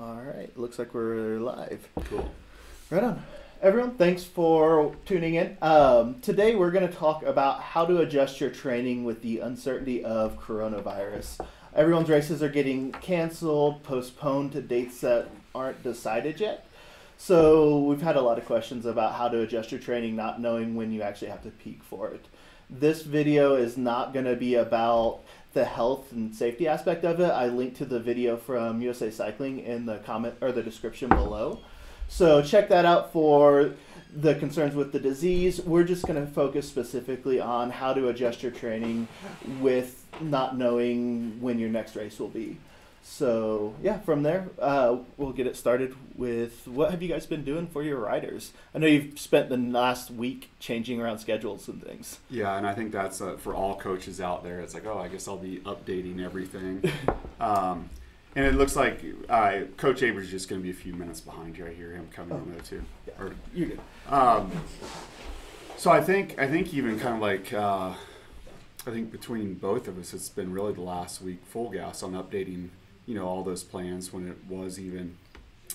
All right, looks like we're live. Cool. Right on. Everyone, thanks for tuning in. Today we're going to talk about how to adjust your training with the uncertainty of coronavirus. Everyone's races are getting canceled, postponed to dates that aren't decided yet. So we've had a lot of questions about how to adjust your training, not knowing when you actually have to peak for it. This video is not going to be about the health and safety aspect of it. I linked to the video from USA Cycling in the comment or the description below. So check that out for the concerns with the disease. We're just going to focus specifically on how to adjust your training with not knowing when your next race will be. So yeah, from there, we'll get it started with what have you guys been doing for your riders? I know you've spent the last week changing around schedules and things. Yeah, and I think that's for all coaches out there. It's like, oh, I guess I'll be updating everything. And it looks like Coach Avery's just going to be a few minutes behind you. I hear him coming in there too. Yeah, or, you're good. So I think even kind of like, I think between both of us, it's been really the last week full gas on updating, you know, all those plans when it was even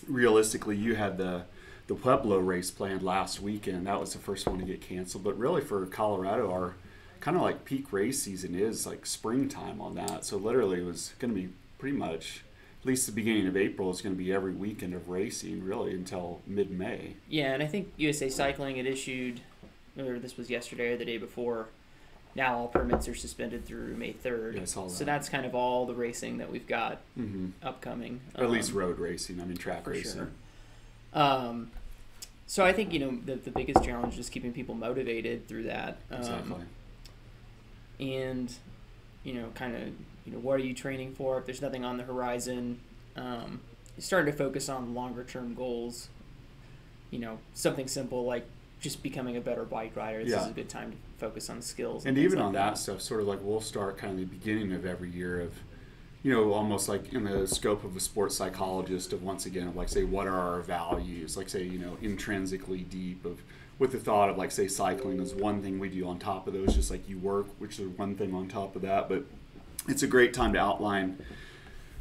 realistically you had the Pueblo race planned last weekend. That was the first one to get canceled. But really for Colorado, our kind of like peak race season is like springtime on that. So literally it was going to be pretty much, at least the beginning of April, is going to be every weekend of racing really until mid-May. Yeah, and I think USA Cycling had issued, or this was yesterday or the day before, now all permits are suspended through May 3rd. Yeah, I saw that. So that's kind of all the racing that we've got upcoming. Or at least road racing, I mean track racing. Sure. So I think, you know, the biggest challenge is keeping people motivated through that. Exactly. And, you know, kind of, you know, what are you training for? If there's nothing on the horizon, you started to focus on longer term goals. You know, something simple like just becoming a better bike rider. This is a good time to focus on skills. And even like on that stuff, sort of like we'll start kind of the beginning of every year of, you know, almost like in the scope of a sports psychologist of once again, of like say, what are our values? Like say, you know, intrinsically deep of, with the thought of like say cycling is one thing we do on top of those, just like you work, which is one thing on top of that. But it's a great time to outline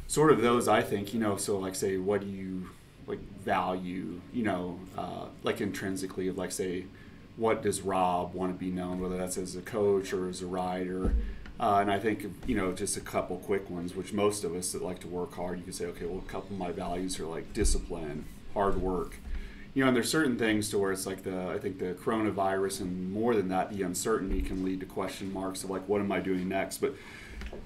sort of those, I think, you know, so like say, what do you like value, you know, like intrinsically of like say, what does Rob want to be known, whether that's as a coach or as a rider? And I think, you know, just a couple quick ones, which most of us that like to work hard, you can say, okay, well, a couple of my values are like discipline, hard work. You know, and there's certain things to where it's like the, I think the coronavirus and more than that, the uncertainty can lead to question marks of like, what am I doing next? But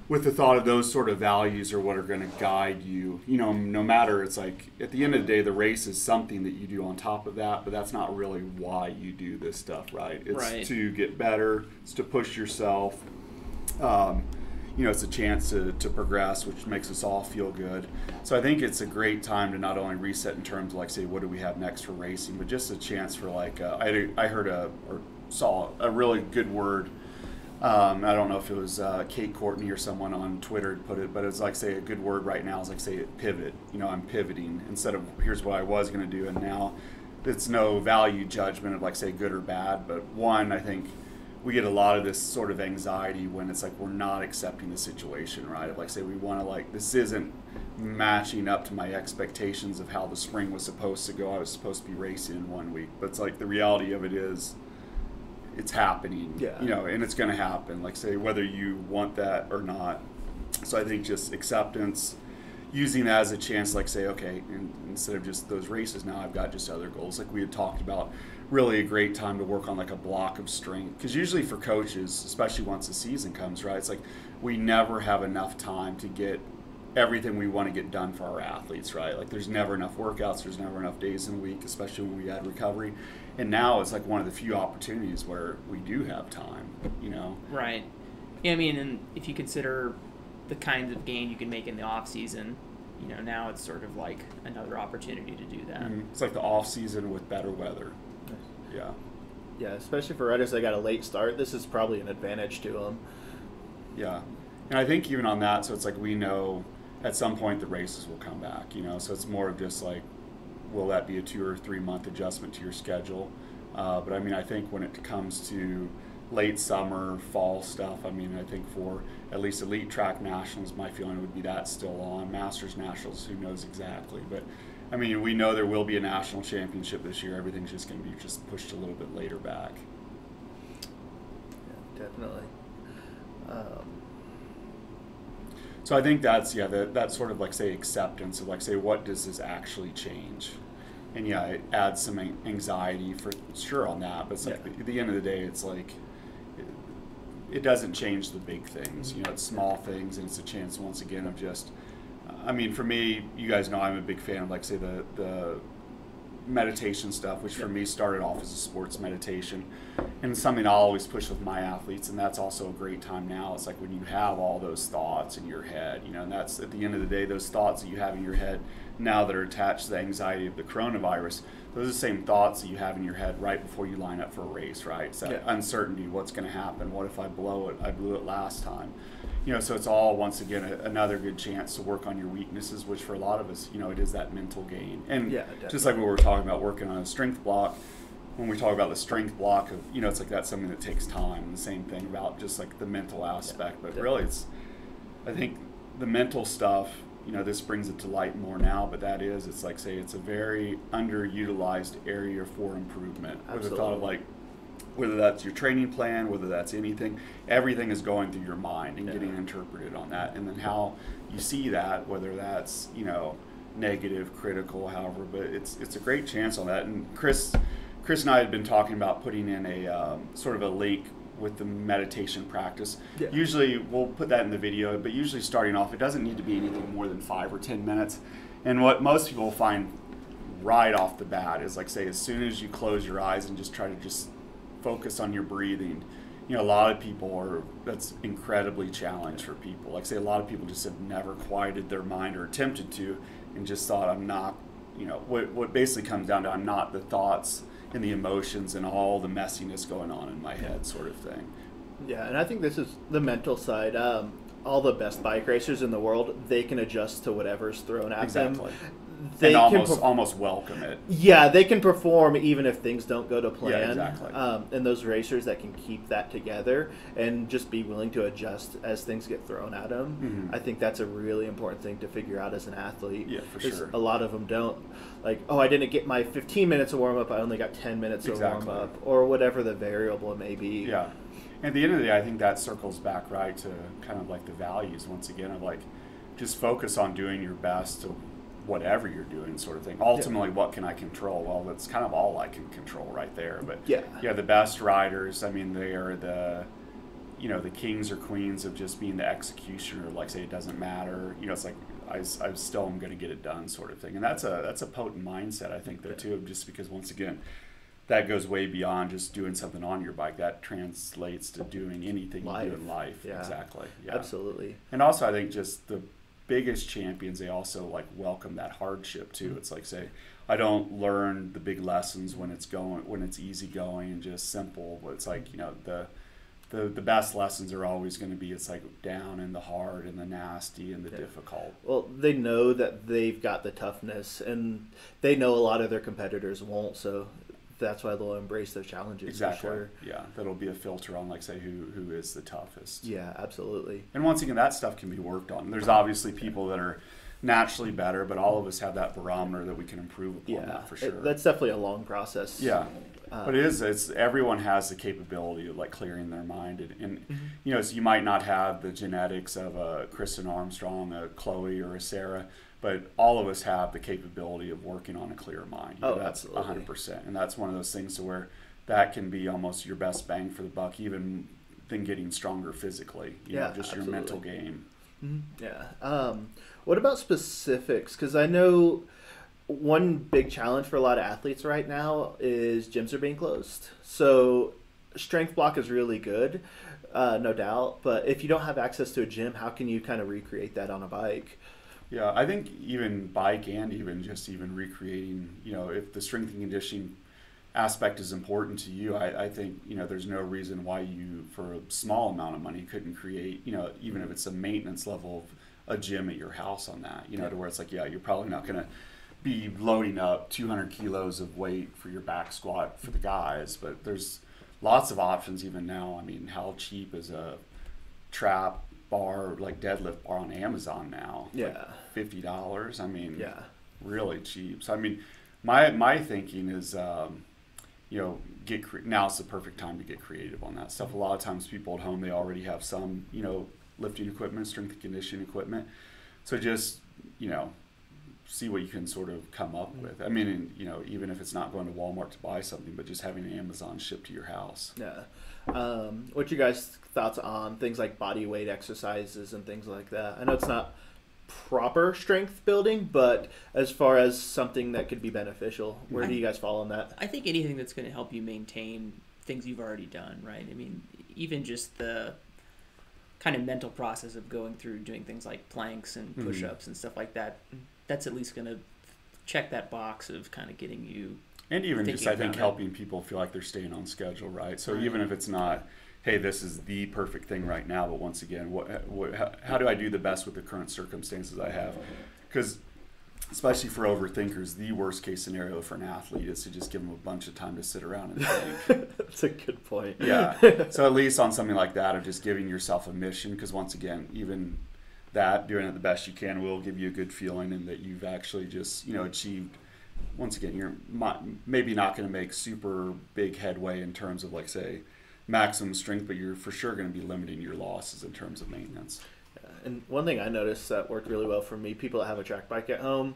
with the thought of those sort of values or what are going to guide you, you know, no matter, it's like at the end of the day, the race is something that you do on top of that, but that's not really why you do this stuff, right? It's to get better, it's to push yourself. You know, it's a chance to progress, which makes us all feel good. So I think it's a great time to not only reset in terms of like, say, what do we have next for racing, but just a chance for like, I heard or saw a really good word. I don't know if it was Kate Courtney or someone on Twitter put it, but it's like, say, a good word right now is like, say, pivot. You know, I'm pivoting instead of here's what I was going to do. And now it's no value judgment of like, say, good or bad. But one, I think we get a lot of this sort of anxiety when it's like we're not accepting the situation, right? Of like, say, we want to like, this isn't matching up to my expectations of how the spring was supposed to go. I was supposed to be racing in 1 week. But it's like the reality of it is, it's happening, you know, and it's going to happen, like say, whether you want that or not. So I think just acceptance, using that as a chance, like say, okay, and instead of just those races, now I've got just other goals. Like we had talked about, really a great time to work on like a block of strength. Because usually for coaches, especially once the season comes, right, it's like we never have enough time to get everything we want to get done for our athletes, right? Like there's never enough workouts, there's never enough days in the week, especially when we had recovery. And now it's like one of the few opportunities where we do have time, you know? Right. Yeah, I mean, and if you consider the kinds of gain you can make in the off season, you know, now it's sort of like another opportunity to do that. It's like the off season with better weather. Yeah. Yeah, especially for riders that got a late start, this is probably an advantage to them. Yeah. And I think even on that, so it's like we know at some point the races will come back, you know? So it's more of just like, will that be a 2 or 3 month adjustment to your schedule? But I mean, I think when it comes to late summer, fall stuff. I mean, I think for at least elite track nationals, my feeling would be that's still on. Masters nationals, who knows exactly. But I mean, we know there will be a national championship this year. Everything's just going to be just pushed a little bit later back. Yeah, definitely. So I think that's, yeah, that's sort of like, say, acceptance of like, say, what does this actually change? And yeah, it adds some anxiety for sure on that, but it's like, at the end of the day, it's like, it doesn't change the big things, you know, it's small things, and it's a chance once again of just, I mean, for me, you guys know I'm a big fan of like, say, the meditation stuff, which for me started off as a sports meditation, and something I always push with my athletes, and that's also a great time now. It's like when you have all those thoughts in your head, you know, and that's at the end of the day, those thoughts that you have in your head now that are attached to the anxiety of the coronavirus, those are the same thoughts that you have in your head right before you line up for a race, right? It's that uncertainty, what's going to happen, what if I blow it, I blew it last time. You know, so it's all, once again, another good chance to work on your weaknesses, which for a lot of us, you know, it is that mental gain. And just like we were talking about working on a strength block, when we talk about the strength block, of, you know, it's like that's something that takes time. And the same thing about just like the mental aspect. But really, it's, I think the mental stuff, you know, this brings it to light more now, but that is, it's like, say, it's a very underutilized area for improvement. Absolutely. With the thought of like, whether that's your training plan, whether that's anything, everything is going through your mind and getting interpreted on that. And then how you see that, whether that's, you know, negative, critical, however, but it's a great chance on that. And Chris and I had been talking about putting in a sort of a link with the meditation practice. Usually we'll put that in the video, but usually starting off, it doesn't need to be anything more than 5 or 10 minutes. And what most people find right off the bat is like, say, as soon as you close your eyes and just try to just focus on your breathing, you know, a lot of people are, that's incredibly challenged for people. Like, say, a lot of people just have never quieted their mind or attempted to, and just thought, I'm not, you know, what basically comes down to, I'm not the thoughts and the emotions and all the messiness going on in my head, sort of thing. Yeah, and I think this is the mental side. All the best bike racers in the world, they can adjust to whatever's thrown at them. They and almost welcome it. Yeah, they can perform even if things don't go to plan. Yeah, exactly. And those racers that can keep that together and just be willing to adjust as things get thrown at them, I think that's a really important thing to figure out as an athlete. Yeah, for sure. A lot of them don't. Like, oh, I didn't get my 15 minutes of warm-up, I only got 10 minutes of warm-up, or whatever the variable may be. Yeah. At the end of the day, I think that circles back, right, to kind of like the values, once again, of like, just focus on doing your best to whatever you're doing, sort of thing. Ultimately, what can I control? Well, that's kind of all I can control right there. But yeah, the best riders, I mean, they are the, you know, the kings or queens of just being the executioner. Like, say, it doesn't matter. You know, it's like, I still am going to get it done, sort of thing. And that's a potent mindset, I think, there too, just because, once again, that goes way beyond just doing something on your bike. That translates to doing anything you do in life. Yeah. Exactly. Yeah. Absolutely. And also, I think just the biggest champions, they also like welcome that hardship too. It's like, say, I don't learn the big lessons when it's easy going and just simple, but it's like, you know, the best lessons are always going to be, it's like down in the hard and the nasty and the difficult. Well, they know that they've got the toughness, and they know a lot of their competitors won't, so that's why they'll embrace their challenges. Exactly. For sure. Yeah, that'll be a filter on, like, say, who is the toughest. Yeah, absolutely. And once again, that stuff can be worked on. There's obviously people that are naturally better, but all of us have that barometer that we can improve upon. That for sure. That's definitely a long process. Yeah, but it's everyone has the capability of like clearing their mind, and you know, so you might not have the genetics of a Kristin Armstrong, a Chloe, or a Sarah, but all of us have the capability of working on a clear mind. You know, that's 100%. And that's one of those things to where that can be almost your best bang for the buck, even than getting stronger physically. You know, just your mental game. Yeah. What about specifics? Because I know one big challenge for a lot of athletes right now is gyms are being closed. So strength block is really good, no doubt. But if you don't have access to a gym, how can you kind of recreate that on a bike? Yeah, I think even bike and even recreating, you know, if the strength and conditioning aspect is important to you, I think, you know, there's no reason why you, for a small amount of money, couldn't create, you know, even if it's a maintenance level of a gym at your house on that, you know, to where it's like, yeah, you're probably not going to be loading up 200 kilos of weight for your back squat for the guys, but there's lots of options even now. I mean, how cheap is a trap bar, like deadlift bar on Amazon now? Yeah. Like $50. I mean, yeah, really cheap. So I mean, my thinking is, you know, now's the perfect time to get creative on that stuff. A lot of times people at home, they already have some, you know, lifting equipment, strength and conditioning equipment. So just, you know, see what you can sort of come up with. I mean, and, you know, even if it's not going to Walmart to buy something, but just having Amazon shipped to your house. Yeah. What you guys thoughts on things like body weight exercises and things like that? I know it's not proper strength building, but as far as something that could be beneficial, where do you guys fall on that? I think anything that's going to help you maintain things you've already done, right? I mean, even just the kind of mental process of going through doing things like planks and push-ups and stuff like that, that's at least going to check that box of kind of getting you. And even just, I think, helping people feel like they're staying on schedule, right? So even if it's not, hey, this is the perfect thing right now, but once again, how do I do the best with the current circumstances I have? Because especially for overthinkers, the worst case scenario for an athlete is to just give them a bunch of time to sit around and think. That's a good point. Yeah. So at least on something like that, of just giving yourself a mission, because once again, even that, doing it the best you can will give you a good feeling, and that you've actually just, you know, achieved. Once again, you're maybe not going to make super big headway in terms of, like, say, maximum strength, but you're for sure going to be limiting your losses in terms of maintenance. And one thing I noticed that worked really well for me, people that have a track bike at home,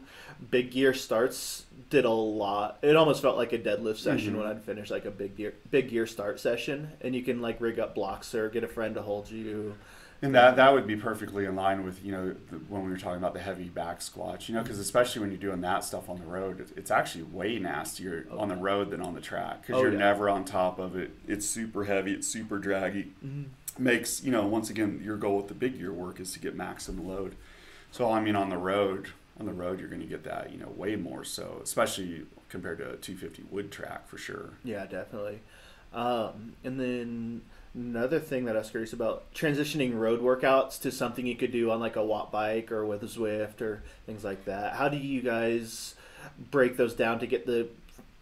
big gear starts did a lot. It almost felt like a deadlift session when I'd finish like a big gear start session, and you can like rig up blocks or get a friend to hold you. And that would be perfectly in line with, you know, when we were talking about the heavy back squats, you know, because especially when you're doing that stuff on the road, it's actually way nastier on the road than on the track, because you're never on top of it. It's super heavy. It's super draggy. Makes, you know, once again, your goal with the big gear work is to get maximum load. So, I mean, on the road, you're going to get that, you know, way more so, especially compared to a 250 wood track for sure. Yeah, definitely. And then another thing that I was curious about, transitioning road workouts to something you could do on like a Watt bike or with a Zwift or things like that. How do you guys break those down to get the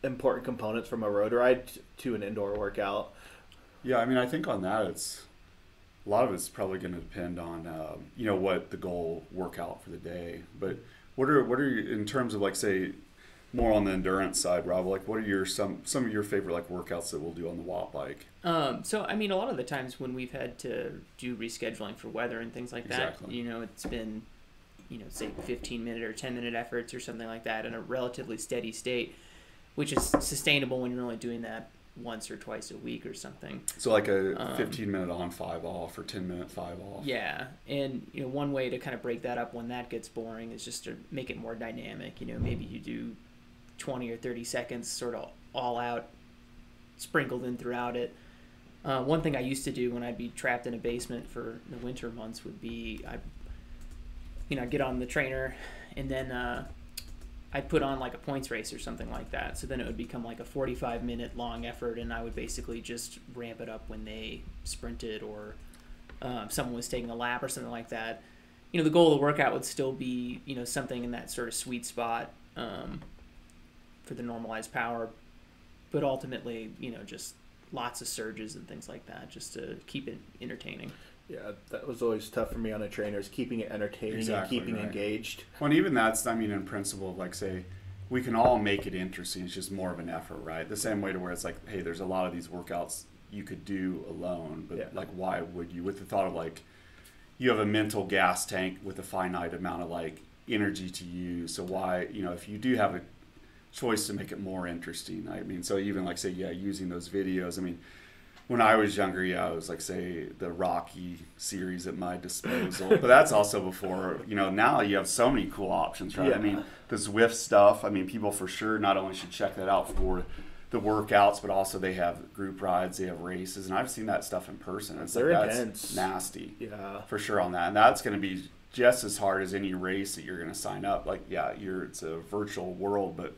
important components from a road ride to an indoor workout? Yeah, I mean, I think on that, it's a lot of it's probably going to depend on, you know, what the goal workout for the day. But what are you, in terms of, like, say, more on the endurance side, Rob, like what are your some of your favorite like workouts that we'll do on the Watt bike? So I mean, a lot of the times when we've had to do rescheduling for weather and things like that, you know, it's been, you know, say 15-minute or 10-minute efforts or something like that in a relatively steady state, which is sustainable when you're only doing that once or twice a week or something. So like a 15-minute on, 5 off, or 10-minute 5 off. Yeah, and you know, one way to kind of break that up when that gets boring is just to make it more dynamic. You know, maybe you do 20 or 30 seconds sort of all out, sprinkled in throughout it. One thing I used to do when I'd be trapped in a basement for the winter months would be, I'd get on the trainer, and then I'd put on like a points race or something like that. So then it would become like a 45-minute long effort, and I would basically just ramp it up when they sprinted or someone was taking a lap or something like that. You know, the goal of the workout would still be, you know, something in that sort of sweet spot, for the normalized power, but ultimately, you know, just lots of surges and things like that, just to keep it entertaining. Yeah, that was always tough for me on a trainer, is keeping it entertaining and keeping engaged. Well, and even that's, I mean, in principle, like, say, we can all make it interesting. It's just more of an effort, right? The same way to where it's like, hey, there's a lot of these workouts you could do alone, but like, why would you? With the thought of like, you have a mental gas tank with a finite amount of like energy to use. So why, you know, if you do have a choice to make it more interesting. I mean, so even like, say, yeah, using those videos. I mean, when I was younger, yeah, I was like, say, the Rocky series at my disposal. But that's also before, you know, now you have so many cool options, right? Yeah. I mean, the Zwift stuff, I mean, people for sure not only should check that out for the workouts, but also they have group rides, they have races. And I've seen that stuff in person. It's like, that's nasty. Yeah. For sure on that. And that's going to be just as hard as any race that you're going to sign up. Like, yeah, it's a virtual world, but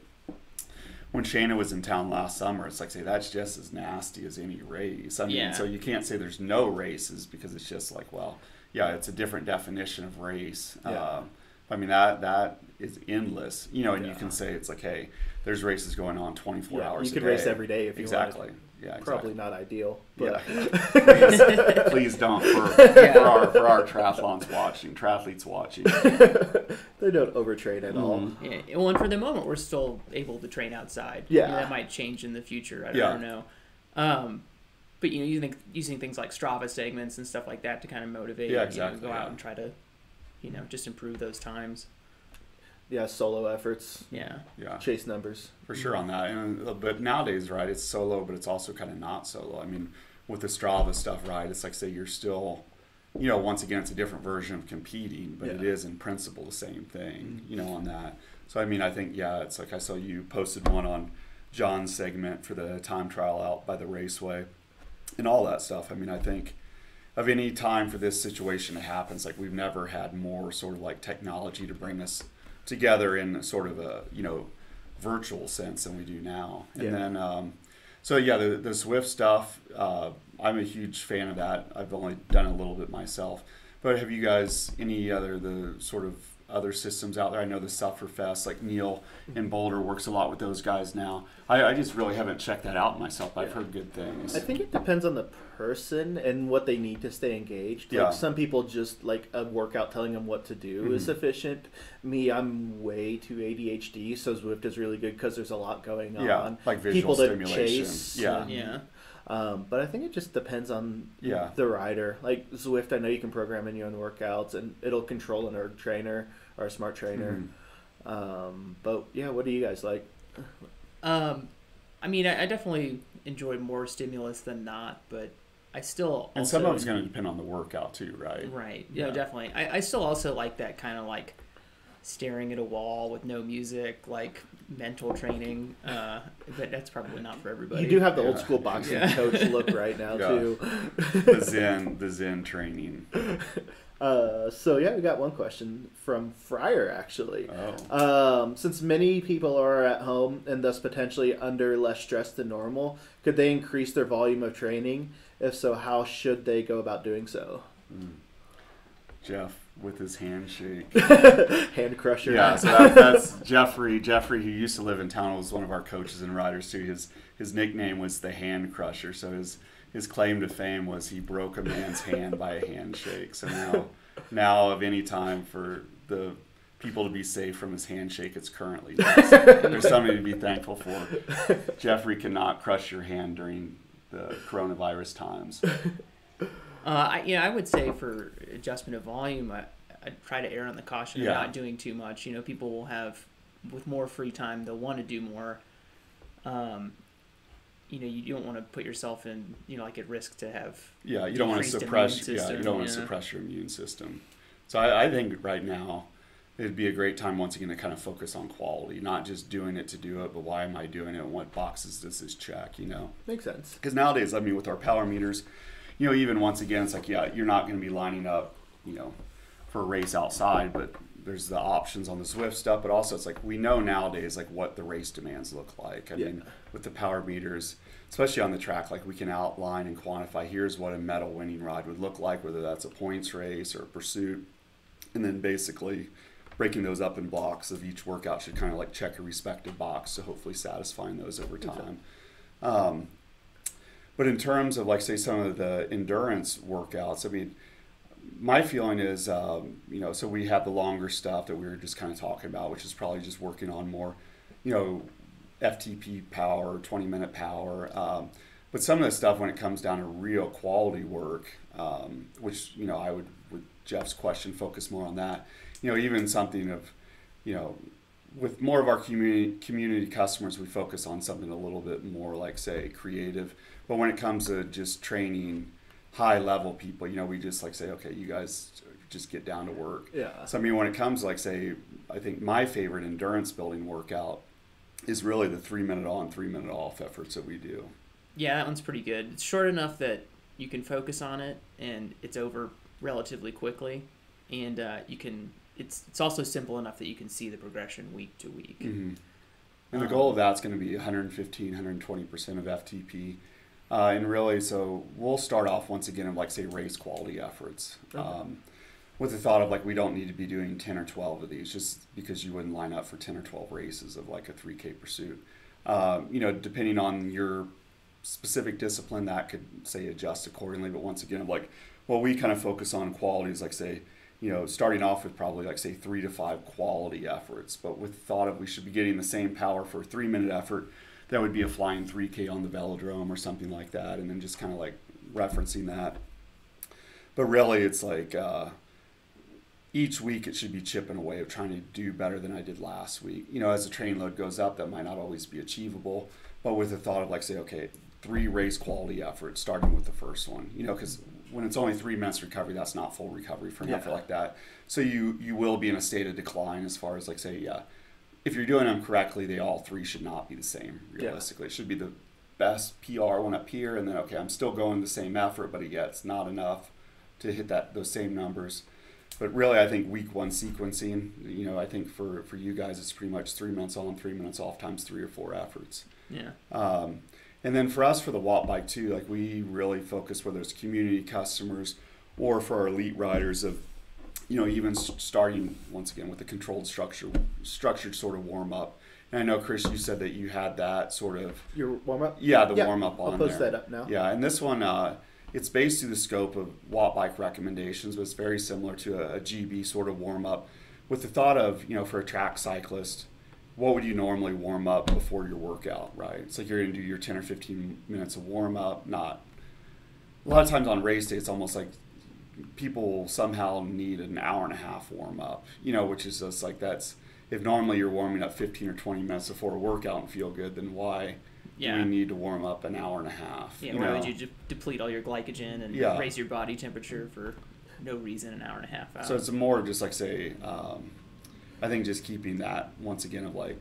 when Shana was in town last summer, it's like, say, that's just as nasty as any race. I mean, so you can't say there's no races, because it's just like, well, yeah, it's a different definition of race. Yeah. I mean, that is endless, you know, and you can say it's like, hey, there's races going on 24 hours a day. You could race every day if you wanted. Yeah, exactly. Probably not ideal. But yeah. Please, please don't for our triathletes watching. They don't overtrain at all. Yeah. Well, and for the moment, we're still able to train outside. Yeah, I mean, that might change in the future. I don't know. But you know, using things like Strava segments and stuff like that to kind of motivate. Yeah, exactly. You know, go out and try to, you know, just improve those times. Yeah, solo efforts. Yeah. Yeah. Chase numbers. For sure on that. And, but nowadays, right, it's solo, but it's also kind of not solo. I mean, with the Strava stuff, right, it's like, say, you're still, you know, once again, it's a different version of competing, but it is in principle the same thing, you know, on that. So, I mean, I think, yeah, it's like I saw you posted one on John's segment for the time trial out by the Raceway and all that stuff. I mean, I think of any time for this situation that happens, like we've never had more sort of like technology to bring us together in sort of a, you know, virtual sense than we do now. And then, so yeah, the Zwift stuff, I'm a huge fan of that. I've only done a little bit myself, but have you guys any other, the sort of other systems out there? I know the Sufferfest, like Neil in Boulder works a lot with those guys now. I just really haven't checked that out myself. I've heard good things. I think it depends on the person and what they need to stay engaged. Like some people just like a workout telling them what to do is sufficient. Me, I'm way too ADHD, so Zwift is really good because there's a lot going on. Yeah, like visual stimulation. But I think it just depends on the rider. Like Zwift, I know you can program in your own workouts, and it'll control an ERG trainer or a smart trainer. But yeah, what do you guys like? I mean, I definitely enjoy more stimulus than not, but I still also... And some of it's going to depend on the workout too, right? Right. Yeah, definitely. I still also like that kind of like staring at a wall with no music, like mental training, but that's probably not for everybody. You do have the old school boxing coach look right now too. The Zen training. So yeah, we got one question from Fryer actually. Since many people are at home and thus potentially under less stress than normal, could they increase their volume of training? If so, how should they go about doing so? Jeff with his handshake. Hand crusher. Yeah, so that's Jeffrey. Jeffrey, who used to live in town, was one of our coaches and riders too. His nickname was the Hand Crusher. So his claim to fame was he broke a man's hand by a handshake. So now of any time for the people to be safe from his handshake, it's currently nice. There's something to be thankful for. Jeffrey cannot crush your hand during the coronavirus times. I would say for adjustment of volume, I try to err on the caution of not doing too much. You know, people will have, with more free time, they'll want to do more. You know, you don't want to put yourself in, you know, like at risk to have. Yeah, you don't want to suppress. Yeah, you don't want to suppress your immune system. So I think right now it'd be a great time once again to kind of focus on quality, not just doing it to do it, but why am I doing it? And what boxes does this check? You know, makes sense. Because nowadays, I mean, with our power meters, you know, even once again, it's like, yeah, you're not going to be lining up, you know, for a race outside, but there's the options on the Zwift stuff. But also, it's like we know nowadays, like what the race demands look like. I mean, with the power meters, especially on the track, like we can outline and quantify, here's what a medal winning ride would look like, whether that's a points race or a pursuit. And then basically breaking those up in blocks of each workout should kind of like check a respective box to hopefully satisfying those over time. But in terms of like, say, some of the endurance workouts, I mean, my feeling is, you know, so we have the longer stuff that we were just kind of talking about, which is probably just working on more, you know, FTP power, 20-minute power. But some of the stuff when it comes down to real quality work, which, you know, I would, with Jeff's question, focus more on that. You know, even something of, you know, with more of our community customers, we focus on something a little bit more like, say, creative. But when it comes to just training high-level people, you know, we just, like, say, okay, you guys just get down to work. Yeah. So, I mean, when it comes to, like, say, I think my favorite endurance-building workout is really the 3-minute on, 3-minute off efforts that we do. Yeah, that one's pretty good. It's short enough that you can focus on it, and it's over relatively quickly. And you can – it's also simple enough that you can see the progression week to week. Mm-hmm. And the goal of that's going to be 115, 120% of FTP. And really, so we'll start off once again of like, say, race quality efforts, with the thought of like, we don't need to be doing 10 or 12 of these just because you wouldn't line up for 10 or 12 races of like a 3K pursuit. You know, depending on your specific discipline that could, say, adjust accordingly. But once again, like, well, we kind of focus on qualities, like, say, you know, starting off with probably, like, say, 3 to 5 quality efforts, but with thought of we should be getting the same power for a 3-minute effort that would be a flying 3K on the velodrome or something like that, and then just kind of like referencing that. But really, it's like each week it should be chipping away of trying to do better than I did last week. You know, as the training load goes up, that might not always be achievable, but with the thought of, like, say, okay, 3 race quality efforts, starting with the first one, you know, because when it's only 3 minutes recovery, that's not full recovery for an effort like that. So you will be in a state of decline as far as, like, say, if you're doing them correctly, they all 3 should not be the same, realistically. It should be the best PR one up here, and then, okay, I'm still going the same effort, but again, it's not enough to hit those same numbers. But really, I think week 1 sequencing, you know, I think for you guys, it's pretty much 3 minutes on, 3 minutes off times 3 or 4 efforts. Yeah. And then for us, for the Watt Bike too, like, we really focus, whether it's community customers or for our elite riders, of, you know, even starting once again with a controlled structured sort of warm up. And I know, Chris, you said that you had that sort of your warm up. Yeah, the warm up on there. I'll post that up now. Yeah, and this one, it's based through the scope of Watt Bike recommendations, but it's very similar to a GB sort of warm up, with the thought of, you know, for a track cyclist, what would you normally warm up before your workout, right? It's like you're going to do your 10 or 15 minutes of warm up, not... A lot of times on race day, it's almost like people somehow need an hour-and-a-half warm up, you know, which is just like, that's... If normally you're warming up 15 or 20 minutes before a workout and feel good, then why do we need to warm up an hour-and-a-half? Yeah, why would you deplete all your glycogen and raise your body temperature for no reason an hour-and-a-half out? So it's more just like, say... I think just keeping that, once again, of like,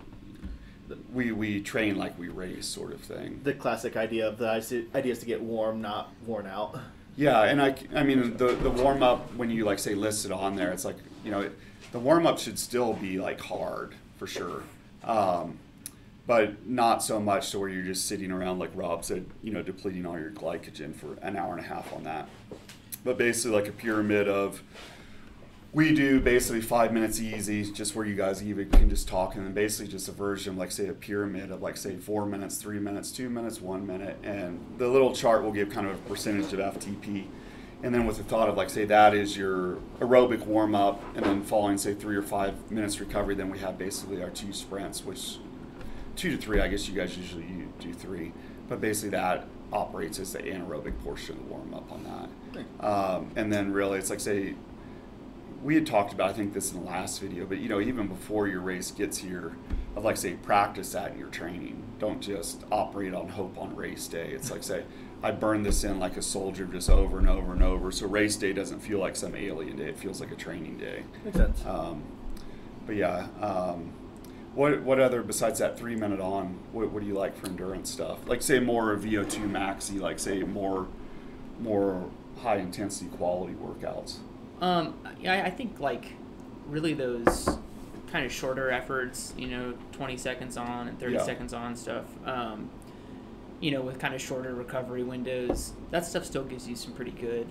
we train like we race sort of thing. The classic idea of the idea is to get warm, not worn out. Yeah, and I mean, the warm-up, when you, like, say, list it on there, it's like, you know, the warm-up should still be, like, hard, for sure. But not so much to where you're just sitting around, like Rob said, you know, depleting all your glycogen for an hour-and-a-half on that. But basically, like, a pyramid of... We do basically 5 minutes easy, just where you guys even can just talk, and then basically just a version of, like, say, a pyramid of, like, say, 4 minutes, 3 minutes, 2 minutes, 1 minute, and the little chart will give kind of a percentage of FTP. And then with the thought of, like, say, that is your aerobic warm-up, and then following, say, 3 or 5 minutes recovery, then we have basically our 2 sprints, which 2 to 3, I guess you guys usually do 3, but basically that operates as the anaerobic portion of the warm-up on that. Okay. And then really it's like, say, we had talked about, I think, this in the last video, but, you know, even before your race gets here, of, like, say, practice that in your training. Don't just operate on hope on race day. It's like, say, I burn this in like a soldier, just over and over and over, so race day doesn't feel like some alien day. It feels like a training day. Makes sense. But yeah, what other, besides that 3 minute on, what do you like for endurance stuff? Like, say, more VO2 maxi, like, say, more high intensity quality workouts. I think, like, really those kind of shorter efforts, you know, 20 seconds on and 30 seconds on stuff, you know, with kind of shorter recovery windows, that stuff still gives you some pretty good,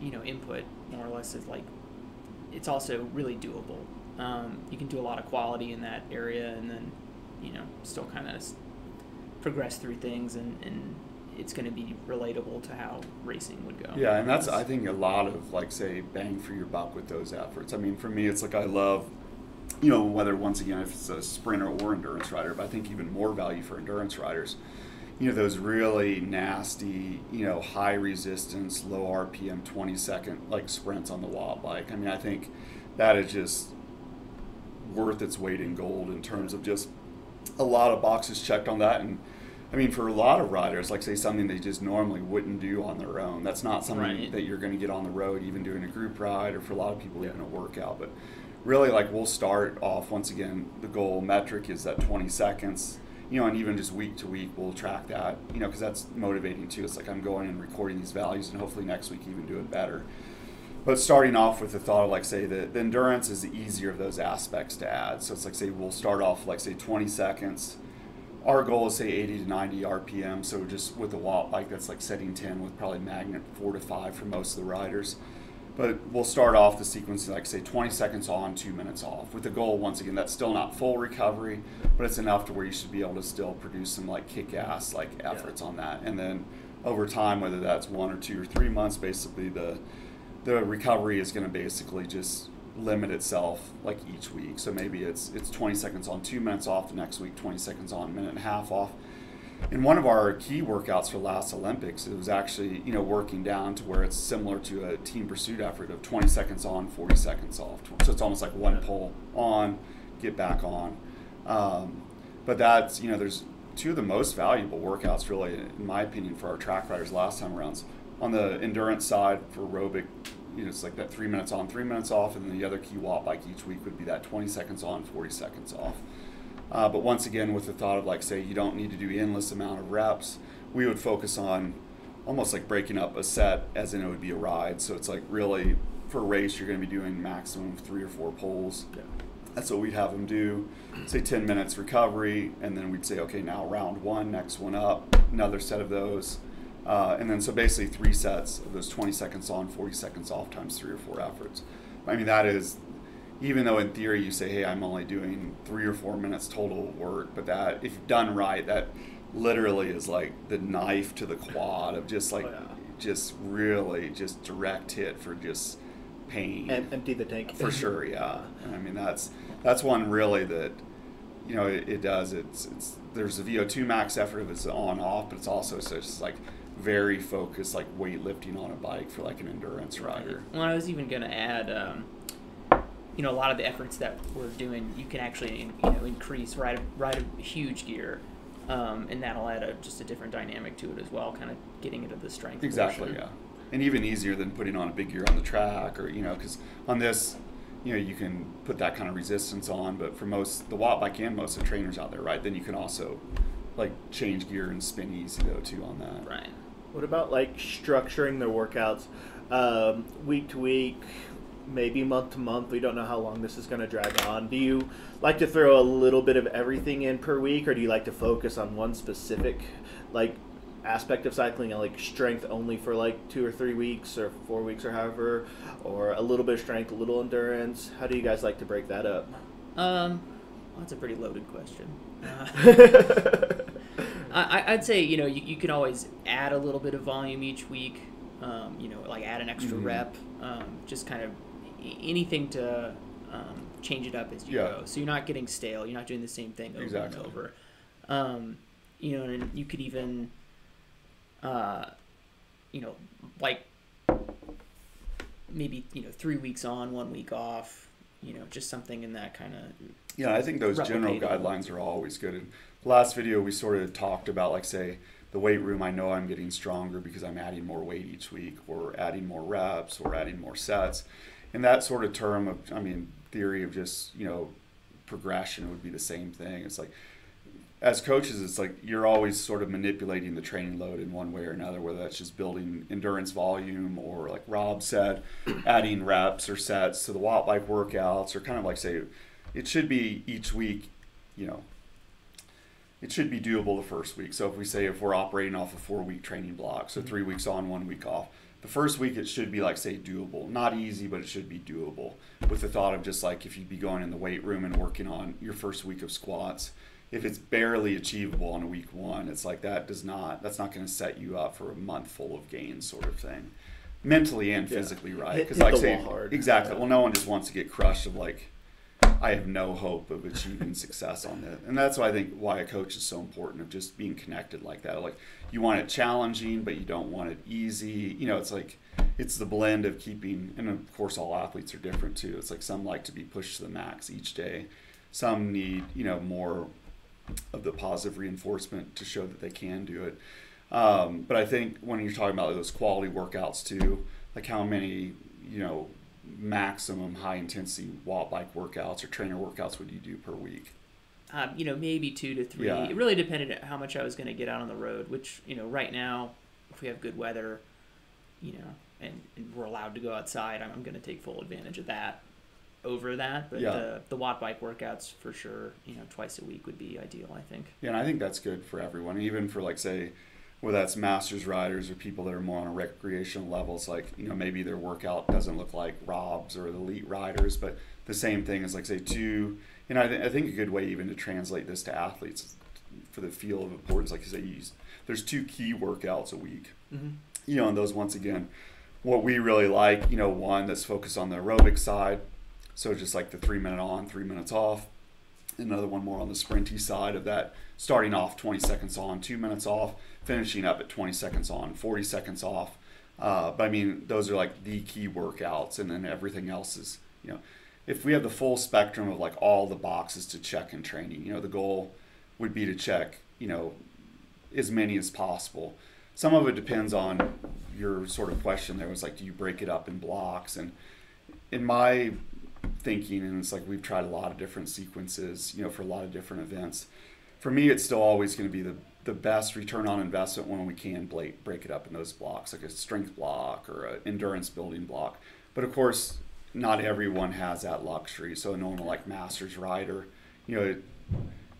you know, input, more or less. It's like, it's also really doable. You can do a lot of quality in that area and then, you know, still kind of progress through things, and it's going to be relatable to how racing would go. Yeah, and that's, I think, a lot of, like, say, bang for your buck with those efforts. I mean, for me, it's like, I love, you know, whether, once again, if it's a sprinter or endurance rider, but I think even more value for endurance riders, you know, those really nasty, you know, high resistance, low RPM, 20-second, like, sprints on the Watt Bike. I mean, I think that is just worth its weight in gold in terms of just a lot of boxes checked on that. And I mean, for a lot of riders, like, say, something they just normally wouldn't do on their own. That's not something that you're going to get on the road, even doing a group ride, or for a lot of people, even a workout. But really, like, we'll start off, once again, the goal metric is that 20 seconds, you know, and even just week to week, we'll track that, you know, because that's motivating too. It's like, I'm going and recording these values, and hopefully next week even do it better. But starting off with the thought of, like, say, the endurance is the easier of those aspects to add. So it's like, say, we'll start off, like, say, 20 seconds. Our goal is, say, 80 to 90 RPM, so just with the Watt Bike, that's like setting 10 with probably magnet 4 to 5 for most of the riders. But we'll start off the sequence, like say 20 seconds on, 2 minutes off, with the goal, once again, that's still not full recovery, but it's enough to where you should be able to still produce some like kick-ass like efforts on that. And then over time, whether that's 1 or 2 or 3 months, basically the recovery is gonna basically just limit itself like each week. So maybe it's 20 seconds on, 2 minutes off, the next week 20 seconds on, 1.5 minutes off. In one of our key workouts for last Olympics, it was actually, you know, working down to where it's similar to a team pursuit effort of 20 seconds on, 40 seconds off. So it's almost like one pull on, get back on. But that's, you know, there's two of the most valuable workouts really, in my opinion, for our track riders last time around. On the endurance side for aerobic, you know, it's like that 3 minutes on, 3 minutes off, and then the other key Watt Bike each week would be that 20 seconds on, 40 seconds off. But once again, with the thought of like, say, you don't need to do endless amount of reps, we would focus on almost like breaking up a set as in it would be a ride. So it's like really, for a race, you're going to be doing maximum 3 or 4 pulls. Yeah. That's what we'd have them do, say 10 minutes recovery, and then we'd say, okay, now round one, next one up, another set of those. And then so basically 3 sets of those 20 seconds on, 40 seconds off times 3 or 4 efforts. I mean, that is... Even though in theory you say, hey, I'm only doing 3 or 4 minutes total work, but that, if done right, that literally is like the knife to the quad of just like, just really just direct hit for just pain. And empty the tank. For sure, yeah. And I mean, that's one really that, you know, it does. It's there's a VO2 max effort of it's on off, but it's also so it's just like very focused, like weightlifting on a bike for like an endurance rider. Well, I was even gonna add. You know, a lot of the efforts that we're doing, you can actually, you know, increase, ride a huge gear, and that'll add just a different dynamic to it as well, kind of getting into the strength. Exactly, portion. Yeah. And even easier than putting on a big gear on the track, or, you know, because on this, you know, you can put that kind of resistance on, but for most, the Watt Bike and most of the trainers out there, right, then you can also, like, change gear and spin easy, though, too, on that. Right. What about, like, structuring their workouts week to week? Maybe month to month, we don't know how long this is going to drag on. Do you like to throw a little bit of everything in per week, or do you like to focus on one specific like aspect of cycling, like strength only for like 2 or 3 weeks or 4 weeks or however, or a little bit of strength, a little endurance? How do you guys like to break that up? Well, that's a pretty loaded question. I'd say, you know, you can always add a little bit of volume each week, you know, like add an extra rep, just kind of anything to change it up as you go, so you're not getting stale, you're not doing the same thing over and over. You know, and you could even you know, like maybe, you know, 3 weeks on, 1 week off, you know, just something in that kind of. Yeah, I think those general guidelines are always good. In the last video we sort of talked about like, say, the weight room, I know I'm getting stronger because I'm adding more weight each week, or adding more reps, or adding more sets. And that sort of term of, I mean, theory of just, you know, progression would be the same thing. It's like, as coaches, it's like you're always sort of manipulating the training load in one way or another, whether that's just building endurance volume, or like Rob said, adding reps or sets to the Watt Bike workouts, or kind of like, say, it should be each week, you know, it should be doable the first week. So if we say, if we're operating off a 4-week training block, so 3 weeks on, 1 week off, the first week it should be like, say, doable. Not easy, but it should be doable, with the thought of just like, if you'd be going in the weight room and working on your first week of squats, if it's barely achievable on week 1, it's like that does not, that's not going to set you up for a month full of gains sort of thing, mentally and physically, right? Because like, say, exactly. Well, no one just wants to get crushed of like, I have no hope of achieving success on that. And that's why I think why a coach is so important, of just being connected like that. Like, you want it challenging, but you don't want it easy. You know, it's like, it's the blend of keeping, and of course all athletes are different too. It's like some like to be pushed to the max each day. Some need, you know, more of the positive reinforcement to show that they can do it. But I think when you're talking about those quality workouts too, like how many, you know, maximum high intensity Watt Bike workouts or trainer workouts would you do per week? You know, maybe 2 to 3. Yeah. It really depended on how much I was going to get out on the road, which, you know, right now, if we have good weather, you know, and we're allowed to go outside, I'm going to take full advantage of that over that. But the Watt Bike workouts for sure, you know, twice a week would be ideal, I think. Yeah, and I think that's good for everyone, even for like, say, whether that's masters riders or people that are more on a recreational level. It's like, you know, maybe their workout doesn't look like Rob's or the elite riders, but the same thing is like, say, two, you know, I think a good way even to translate this to athletes for the feel of importance, like you say, there's two key workouts a week, mm-hmm. you know, and those, once again, what we really like, you know, one that's focused on the aerobic side. So just like the 3 minute on, 3 minutes off. Another one more on the sprinty side of that, starting off 20 seconds on, 2 minutes off, finishing up at 20 seconds on, 40 seconds off. But I mean, those are like the key workouts, and then everything else is, you know, if we have the full spectrum of like all the boxes to check in training, you know, the goal would be to check, you know, as many as possible. Some of it depends on your sort of question. There was like, do you break it up in blocks? And in my thinking, and it's like we've tried a lot of different sequences, you know, for a lot of different events. For me, it's still always going to be the best return on investment when we can break it up in those blocks, like a strength block or an endurance building block. But of course, not everyone has that luxury. So a normal like master's rider, you know,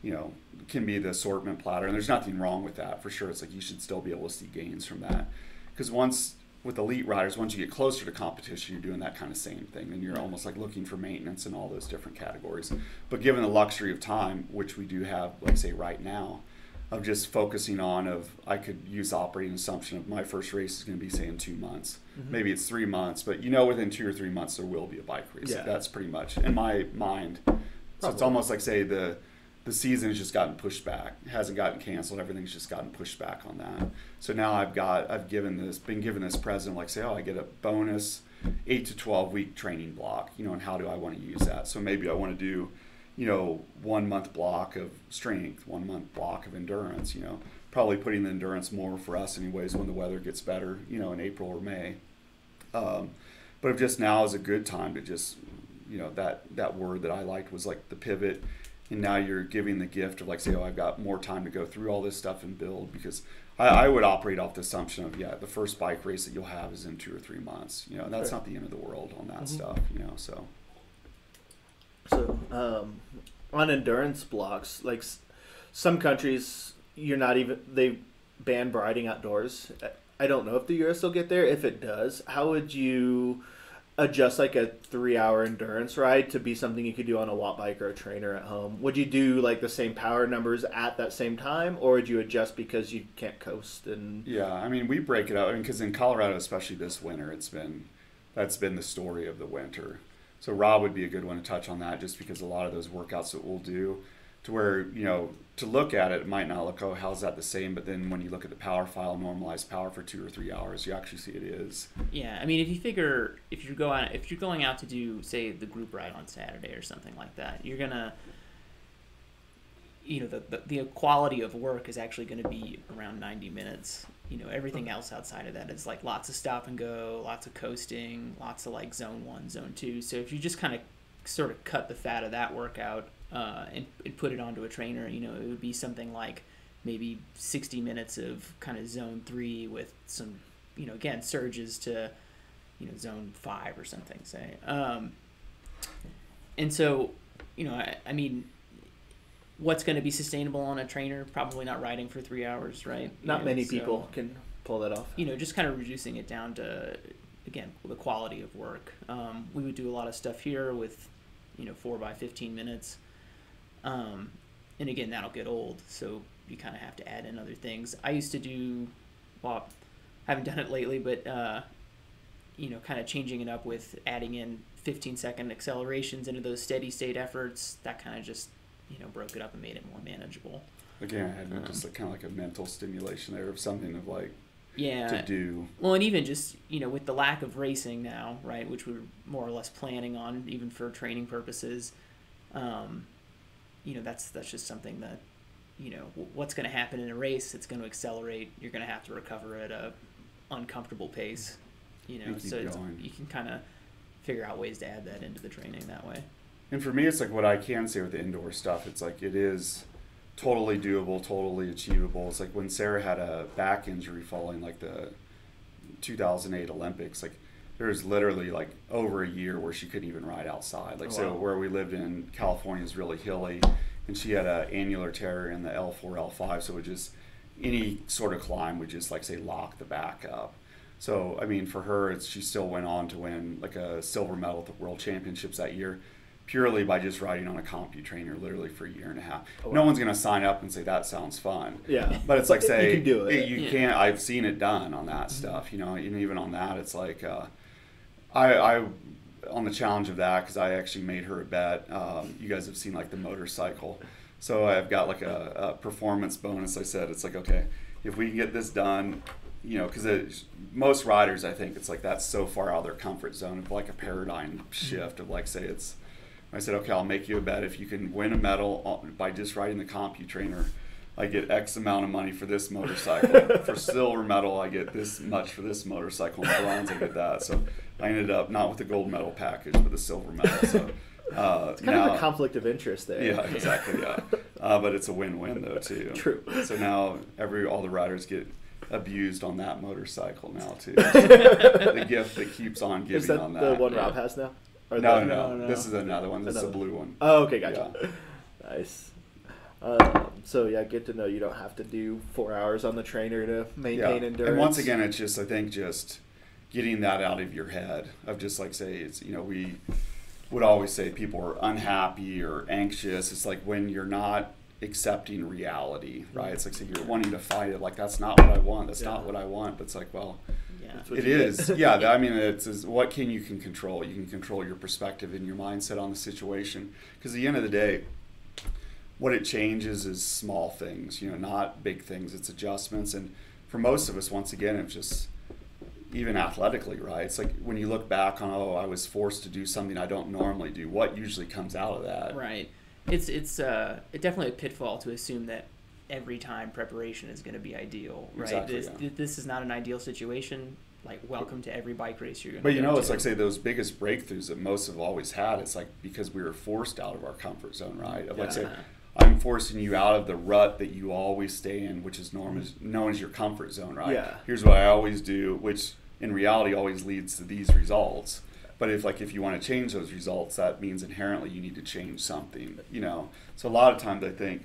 it can be the assortment platter, and there's nothing wrong with that for sure. It's like you should still be able to see gains from that, because once with elite riders, once you get closer to competition, you're doing that kind of same thing, and you're almost like looking for maintenance in all those different categories. But given the luxury of time, which we do have, like say right now, of just focusing on I could use operating assumption of my first race is going to be, say, in 2 months, mm-hmm. maybe it's 3 months, but you know, within 2 or 3 months there will be a bike race. Yeah. That's pretty much in my mind. Probably. So it's almost like, say, the season has just gotten pushed back. It hasn't gotten canceled. Everything's just gotten pushed back on that. So now I've been given this present, like say, oh, I get a bonus 8 to 12 week training block, you know, and how do I want to use that? So maybe I want to do, you know, 1 month block of strength, 1 month block of endurance, you know, probably putting the endurance more for us anyways when the weather gets better, you know, in April or May. But just now is a good time to just, you know, that word that I liked was like the pivot. And now you're giving the gift of like, say, oh, I've got more time to go through all this stuff and build, because I would operate off the assumption of, yeah, the first bike race that you'll have is in 2 or 3 months. You know, that's right. Not the end of the world on that mm-hmm. stuff, you know, so. So on endurance blocks, like some countries, they ban riding outdoors. I don't know if the U.S. will get there. If it does, how would you adjust like a 3-hour endurance ride to be something you could do on a Watt bike or a trainer at home? Would you do like the same power numbers at that same time, or would you adjust because you can't coast? And yeah, I mean, we break it up, because in Colorado, especially this winter, that's been the story of the winter. So Rob would be a good one to touch on that, just because a lot of those workouts that we'll do, to where, you know, to look at it, it might not look, oh, how's that the same? But then when you look at the power file, normalized power for 2 or 3 hours, you actually see it is. Yeah, I mean, if you figure, if you're going out to do, say, the group ride on Saturday or something like that, you're gonna, you know, the quality of work is actually going to be around 90 minutes. You know, everything else outside of that is like lots of stop and go, lots of coasting, lots of like zone 1, zone 2. So if you just kind of sort of cut the fat of that workout and put it onto a trainer, you know, it would be something like maybe 60 minutes of kind of zone 3 with some, you know, again, surges to, you know, zone 5 or something, say. And so, you know, I mean, what's going to be sustainable on a trainer? Probably not riding for 3 hours, right? Not many people can pull that off. You know, just kind of reducing it down to, again, the quality of work. We would do a lot of stuff here with, you know, 4 by 15 minutes. And again, that'll get old, so you kind of have to add in other things. I used to do, well, I haven't done it lately, but, you know, kind of changing it up with adding in 15-second accelerations into those steady state efforts. That kind of just, you know, broke it up and made it more manageable. Again, I had just like, kind of like a mental stimulation there of something of like, yeah, to do. Well, and even just, you know, with the lack of racing now, right, which we're more or less planning on even for training purposes, you know, that's just something that, you know, what's going to happen in a race, it's going to accelerate. You're going to have to recover at a uncomfortable pace, you know, so you can kind of figure out ways to add that into the training that way. And for me, it's like what I can say with the indoor stuff, it's like it is totally doable, totally achievable. It's like when Sarah had a back injury following like the 2008 Olympics, like there was literally like over a year where she couldn't even ride outside. Like, oh, wow. So where we lived in California is really hilly, and she had an annular tear in the L4, L5. So it just, any sort of climb would just, like, say, lock the back up. So, I mean, for her, it's, she still went on to win, like, a silver medal at the World Championships that year, purely by just riding on a CompuTrainer literally for a year and a half. Oh, wow. No one's going to sign up and say, that sounds fun. Yeah. But it's like, say, you can do it. You can't, I've seen it done on that stuff, you know, and even on that, it's like, I on the challenge of that, because I actually made her a bet. You guys have seen, like, the motorcycle. So I've got, like, a performance bonus. I said, it's like, okay, if we can get this done, you know, because most riders, I think, it's like, that's so far out of their comfort zone of, like, a paradigm shift of, like, say, it's, I said, okay, I'll make you a bet. If you can win a medal by just riding the CompuTrainer, I get X amount of money for this motorcycle. For silver medal, I get this much for this motorcycle. And bronze, I get that. So I ended up not with the gold medal package, but the silver medal. So it's kind of a conflict of interest there. Yeah, exactly. Yeah, but it's a win-win though too. True. So now all the riders get abused on that motorcycle now too. So the gift that keeps on giving. Is that on that the one Rob has now? Or no, this is another one. This is a blue one. Oh, okay, gotcha. Yeah. Nice. So yeah, good to know you don't have to do 4 hours on the trainer to maintain endurance. And once again, it's just, I think, just getting that out of your head of just, like, say, it's, you know, we would always say people are unhappy or anxious. It's like when you're not accepting reality, right? It's like, so you're wanting to fight it. Like, that's not what I want. That's not what I want. But it's like, well, it is. Yeah, I mean, it's what can you can control? You can control your perspective and your mindset on the situation. Because at the end of the day, what it changes is small things, you know, not big things. It's adjustments. And for most of us, once again, it's just even athletically, right? It's like when you look back on, oh, I was forced to do something I don't normally do. What usually comes out of that? Right. It's definitely a pitfall to assume that every time preparation is going to be ideal, right? Exactly, this is not an ideal situation. Like, welcome to every bike race you're going to But, you know, it's like, say, those biggest breakthroughs that most have always had, it's like because we were forced out of our comfort zone, right? Of, like, say, I'm forcing you out of the rut that you always stay in, which is known as your comfort zone, right? Yeah. Here's what I always do, which in reality always leads to these results. But if you want to change those results, that means inherently you need to change something, you know? So a lot of times I think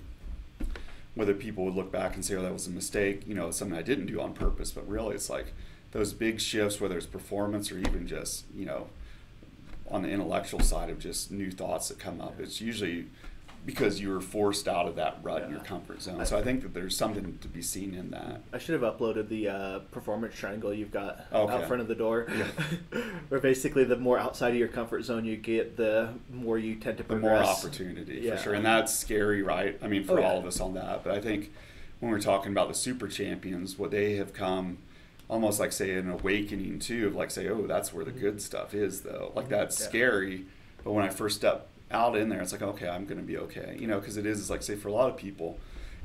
whether people would look back and say, oh, that was a mistake, you know, something I didn't do on purpose, but really it's like those big shifts, whether it's performance or even just, you know, on the intellectual side of just new thoughts that come up, it's usually because you were forced out of that rut in your comfort zone. So I think that there's something to be seen in that. I should have uploaded the performance triangle you've got out front of the door. Yeah. Where basically the more outside of your comfort zone you get, the more you tend to progress. The more opportunity, for sure. And that's scary, right? I mean, for all of us on that. But I think when we're talking about the super champions, what they have come almost like, say, an awakening too, of like, say, oh, that's where the good stuff is though. Like, that's scary. But when I first stepped out in there, it's like, okay, I'm going to be okay, you know, because it is like, say, for a lot of people,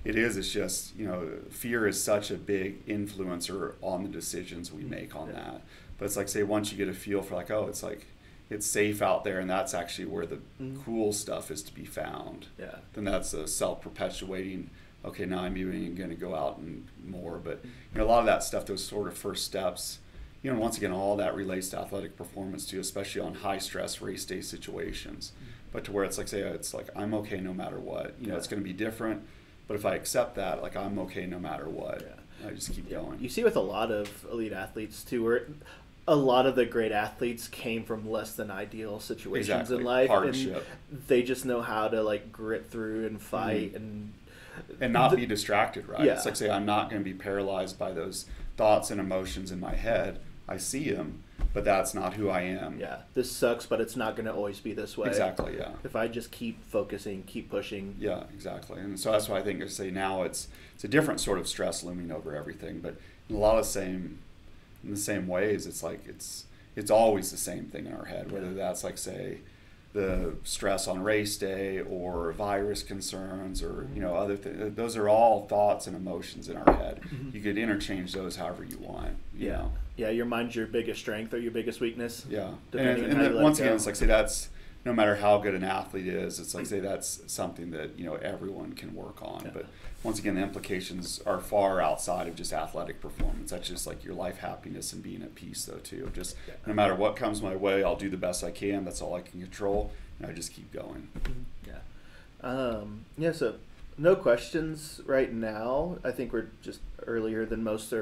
it's just, you know, fear is such a big influencer on the decisions we make on that. But it's like, say, once you get a feel for, like, oh, it's like, it's safe out there, and that's actually where the cool stuff is to be found, then that's a self-perpetuating, okay, now I'm even going to go out and more. But, you know, a lot of that stuff, those sort of first steps, you know, once again, all that relates to athletic performance too, especially on high stress race day situations. But to where it's like, say, it's like, I'm okay no matter what. You know, it's going to be different, but if I accept that, like, I'm okay no matter what. I just keep going. You see with a lot of elite athletes too, where a lot of the great athletes came from less than ideal situations in life. Hardship. And they just know how to, like, grit through and fight and not be distracted, right? It's like, say, I'm not going to be paralyzed by those thoughts and emotions in my head. I see them, but that's not who I am. Yeah, this sucks, but it's not going to always be this way. Exactly, yeah. If I just keep focusing, keep pushing. Yeah, exactly. And so that's why I think I say now it's a different sort of stress looming over everything, but in a lot of in the same ways, it's like it's always the same thing in our head, whether that's, like, say, the stress on race day or virus concerns or, you know, other things. Those are all thoughts and emotions in our head. You could interchange those however you want, you know. Yeah, your mind's your biggest strength or your biggest weakness. Yeah. And once again, it's like, say, that's, no matter how good an athlete is, it's like, say, that's something that, you know, everyone can work on. But once again, the implications are far outside of just athletic performance. That's just like your life happiness and being at peace though too. Just no matter what comes my way, I'll do the best I can. That's all I can control. And I just keep going. Yeah. So no questions right now. I think we're just earlier than most.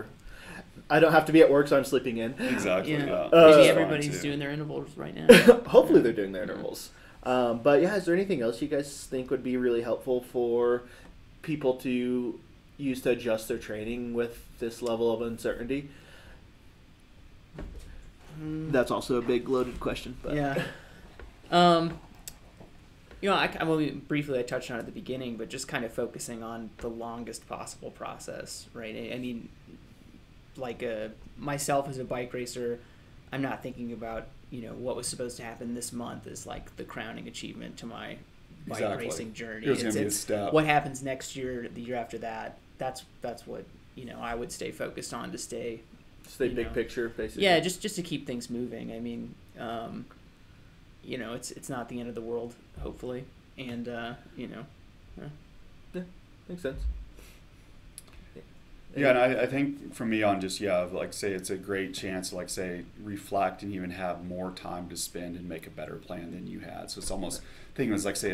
I don't have to be at work, so I'm sleeping in. Exactly. Yeah. Maybe everybody's doing their intervals right now. Hopefully they're doing their intervals. But yeah, is there anything else you guys think would be really helpful for people to use to adjust their training with this level of uncertainty? That's also a big loaded question. But. Yeah. You know, I touched on it at the beginning, but just kind of focusing on the longest possible process, right? I mean, like myself as a bike racer, I'm not thinking about, you know, what was supposed to happen this month is like the crowning achievement to my bike racing journey. It's what happens next year, the year after that. That's what, you know, I would stay focused on to stay big picture, basically. Yeah, just to keep things moving. I mean, you know, it's not the end of the world, hopefully, and you know, yeah, makes sense. Yeah, and I think for me on just, yeah, like say it's a great chance to like say reflect and even have more time to spend and make a better plan than you had. So it's almost thinking was like say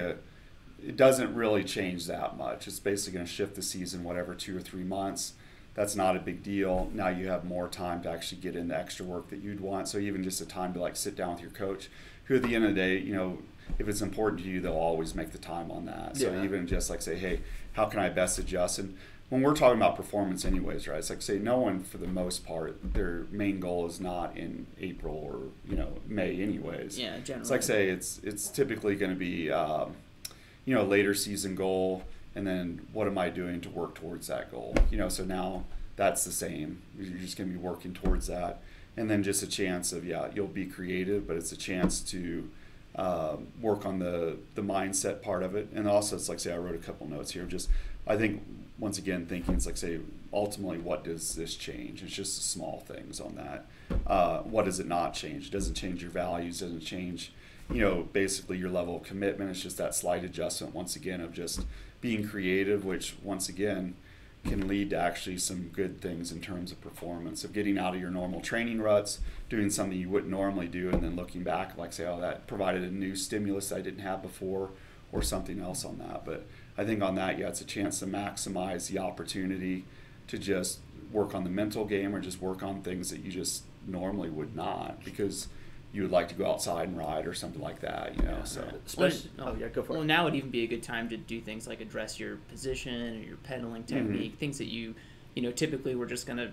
it doesn't really change that much. It's basically going to shift the season whatever 2 or 3 months. That's not a big deal. Now you have more time to actually get in the extra work that you'd want. So even just a time to like sit down with your coach, who at the end of the day, you know, if it's important to you, they'll always make the time on that. So even just like say, hey, how can I best adjust? And when we're talking about performance anyways, right, it's like say no one for the most part, their main goal is not in April or, you know, May anyways. Yeah, generally. It's like say it's typically going to be, you know, a later season goal. And then what am I doing to work towards that goal? You know, so now that's the same. You're just going to be working towards that. And then just a chance of, yeah, you'll be creative, but it's a chance to work on the mindset part of it. And also it's like, say, I wrote a couple notes here. Just, I think, once again, thinking it's like, say, ultimately, what does this change? It's just small things on that. What does it not change? It doesn't change your values, doesn't change, you know, basically your level of commitment. It's just that slight adjustment, once again, of just being creative, which once again can lead to actually some good things in terms of performance, of getting out of your normal training ruts, doing something you wouldn't normally do, and then looking back like say, oh, that provided a new stimulus I didn't have before, or something else on that. But I think on that, yeah, it's a chance to maximize the opportunity to just work on the mental game or just work on things that you just normally would not, because you would like to go outside and ride or something like that, you know. Yeah. So, especially, go for it. Well, now would even be a good time to do things like address your position or your pedaling technique, things that you know, typically we're just gonna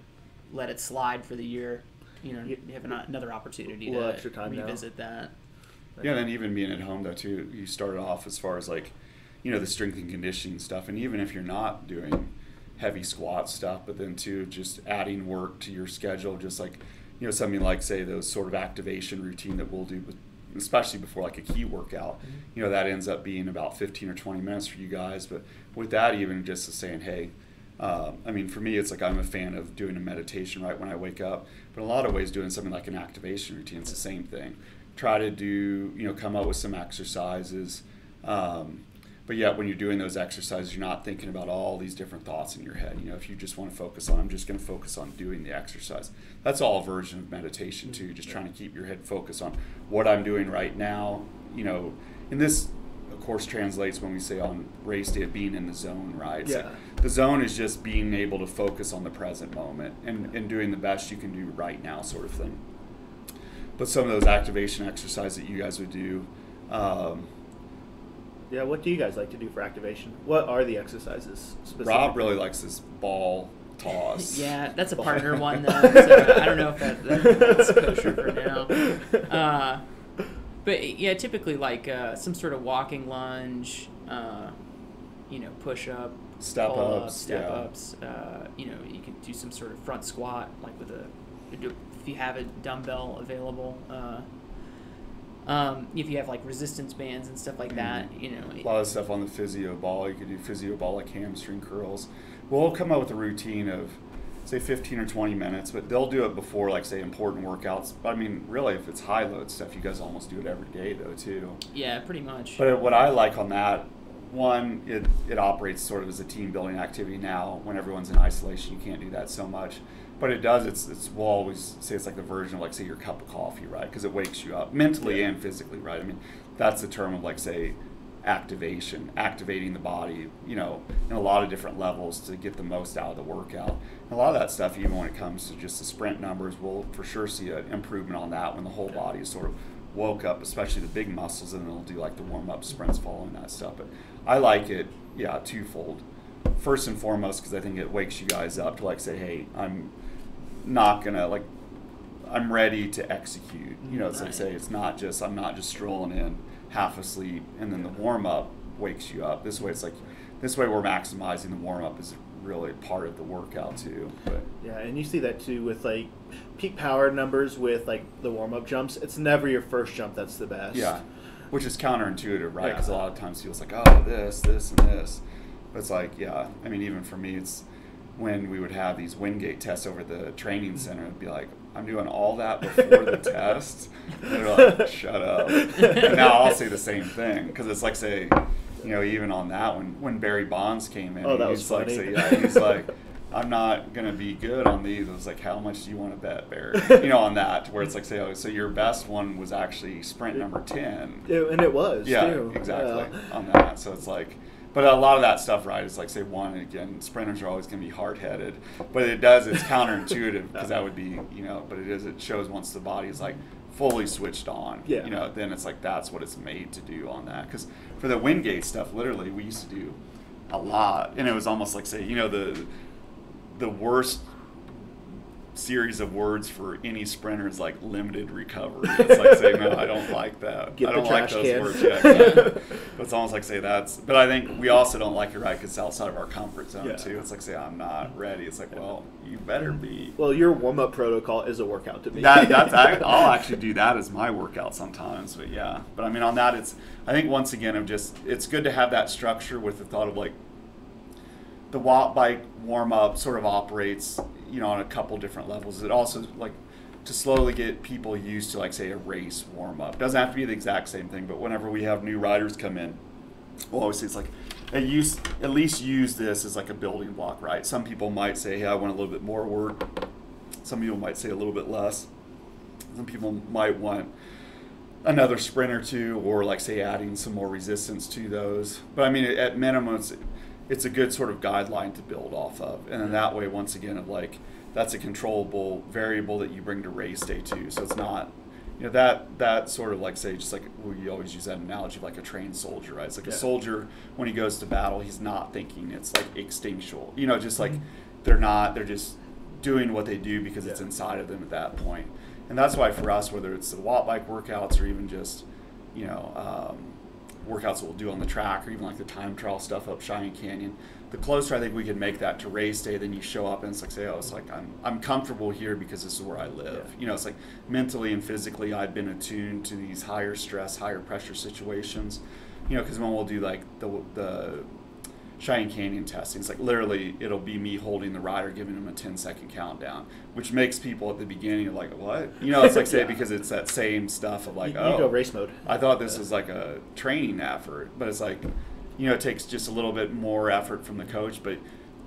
let it slide for the year. You know, you have another opportunity to extra time revisit that. Yeah, and then even being at home though too, you started off as far as like, you know, the strength and conditioning stuff, and even if you're not doing heavy squat stuff, but then too just adding work to your schedule, just like, you know, something like, say, those sort of activation routine that we'll do, especially before like a key workout, you know, that ends up being about 15 or 20 minutes for you guys. But with that, even just the saying, hey, I mean, for me, it's like I'm a fan of doing a meditation right when I wake up. But in a lot of ways, doing something like an activation routine is the same thing. Try to do, you know, come up with some exercises. But yet when you're doing those exercises, you're not thinking about all these different thoughts in your head. You know, if you just want to focus on, I'm just going to focus on doing the exercise. That's all a version of meditation too, just trying to keep your head focused on what I'm doing right now. You know, and this, of course, translates when we say on race day, being in the zone, right? Yeah. So the zone is just being able to focus on the present moment and doing the best you can do right now sort of thing. But some of those activation exercises that you guys would do, yeah, what do you guys like to do for activation? What are the exercises specifically? Rob really likes this ball toss. Yeah, that's a partner one, though. So I don't know if that's kosher for now. But, yeah, typically like some sort of walking lunge, you know, push-up, pull-up, step-ups. You know, you can do some sort of front squat, like with if you have a dumbbell available. If you have like resistance bands and stuff like that, you know, a lot of stuff on the physio ball. You could do physio ball like hamstring curls. We'll come up with a routine of say 15 or 20 minutes, but they'll do it before like say important workouts. But I mean, really, if it's high load stuff, you guys almost do it every day though too. Yeah, pretty much. But what I like on that one, it operates sort of as a team building activity now. When everyone's in isolation, you can't do that so much. But it does, we'll always say it's like the version of like, say, your cup of coffee, right? Because it wakes you up mentally and physically, right? I mean, that's the term of like, say, activating the body, you know, in a lot of different levels to get the most out of the workout. And a lot of that stuff, even when it comes to just the sprint numbers, we'll for sure see an improvement on that when the whole body is sort of woke up, especially the big muscles, and then we'll do like the warm-up sprints following that stuff. But I like it, yeah, twofold. First and foremost, because I think it wakes you guys up to like say, hey, I'm not gonna like, I'm ready to execute. You know, as I say, it's not just, I'm not just strolling in half asleep, and then the warm-up wakes you up. This way, it's like, this way we're maximizing the warm-up is really part of the workout too. But yeah, and you see that too with like peak power numbers with like the warm-up jumps. It's never your first jump that's the best. Yeah, which is counterintuitive, right? Because a lot of times people's like, oh, this, and this. But it's like, yeah, I mean, even for me, it's when we would have these Wingate tests over the training center, it'd be like, I'm doing all that before the test. And they're like, shut up. And now I'll say the same thing. Because it's like, say, you know, even on that one, when Barry Bonds came in, he's like, I'm not going to be good on these. I was like, how much do you want to bet, Barry? You know, on that, where it's like, say, oh, so your best one was actually sprint number 10. And it was, too. Exactly, on that. So it's like, but a lot of that stuff, right, is like, say, one, again, sprinters are always going to be hard-headed. But it does, it's counterintuitive, because that would be, you know, but it is, it shows once the body is, like, fully switched on. Yeah. You know, then it's like, that's what it's made to do on that. Because for the Wingate stuff, literally, we used to do a lot. And it was almost like, say, you know, the worst series of words for any sprinter is like limited recovery. It's like saying, no, I don't like that. I don't like those words yet. But it's almost like say that's, but I think we also don't like it, right? Because it's outside of our comfort zone too. It's like say, I'm not ready. It's like, well, you better be. Well, your warm-up protocol is a workout to me. I'll actually do that as my workout sometimes, but yeah. But I mean on that, it's, I think once again, I'm just, it's good to have that structure with the thought of like, the Watt Bike warm-up sort of operates, you know, on a couple different levels. It also like to slowly get people used to like say a race warm up. Doesn't have to be the exact same thing, but whenever we have new riders come in, we'll always say it's like at least use this as like a building block, right? Some people might say, hey, I want a little bit more work. Some people might say a little bit less. Some people might want another sprint or two, or like say adding some more resistance to those. But I mean, at minimum, it's a good sort of guideline to build off of. And then that way, once again, of like, that's a controllable variable that you bring to race day too. So it's not, you know, that sort of like, say, just like, we always use that analogy of like a trained soldier, right? It's like a soldier, when he goes to battle, he's not thinking it's like instinctual, you know, just like they're just doing what they do because it's inside of them at that point. And that's why for us, whether it's the Watt Bike workouts or even just, you know, workouts that we'll do on the track, or even like the time trial stuff up Cheyenne Cañon, the closer I think we can make that to race day, then you show up and it's like, say, oh, it's like I'm comfortable here because this is where I live. You know, it's like mentally and physically I've been attuned to these higher stress, higher pressure situations. You know, because when we'll do like the Cheyenne Cañon testing, it's like literally it'll be me holding the rider, giving them a 10-second countdown, which makes people at the beginning like, what? You know, it's like say because it's that same stuff of like, you go race mode. I thought this was like a training effort, but it's like, you know, it takes just a little bit more effort from the coach, but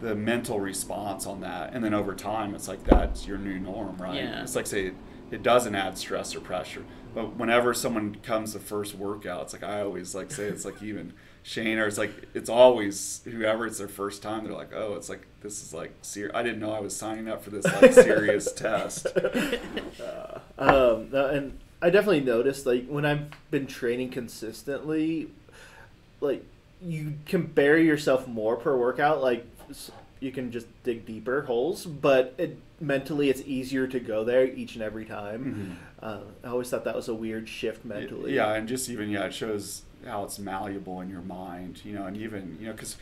the mental response on that, and then over time, it's like that's your new norm, right? Yeah. It's like say it doesn't add stress or pressure, but whenever someone comes to first workout, it's like I always like say it's like even. Shane, or it's like, it's always whoever it's their first time, they're like, oh, it's like, this is like, I didn't know I was signing up for this like serious test. And I definitely noticed like when I've been training consistently, like you can bury yourself more per workout. Like you can just dig deeper holes, but mentally it's easier to go there each and every time. I always thought that was a weird shift mentally. Yeah. And just even, it shows how it's malleable in your mind, you know, and even, you know, because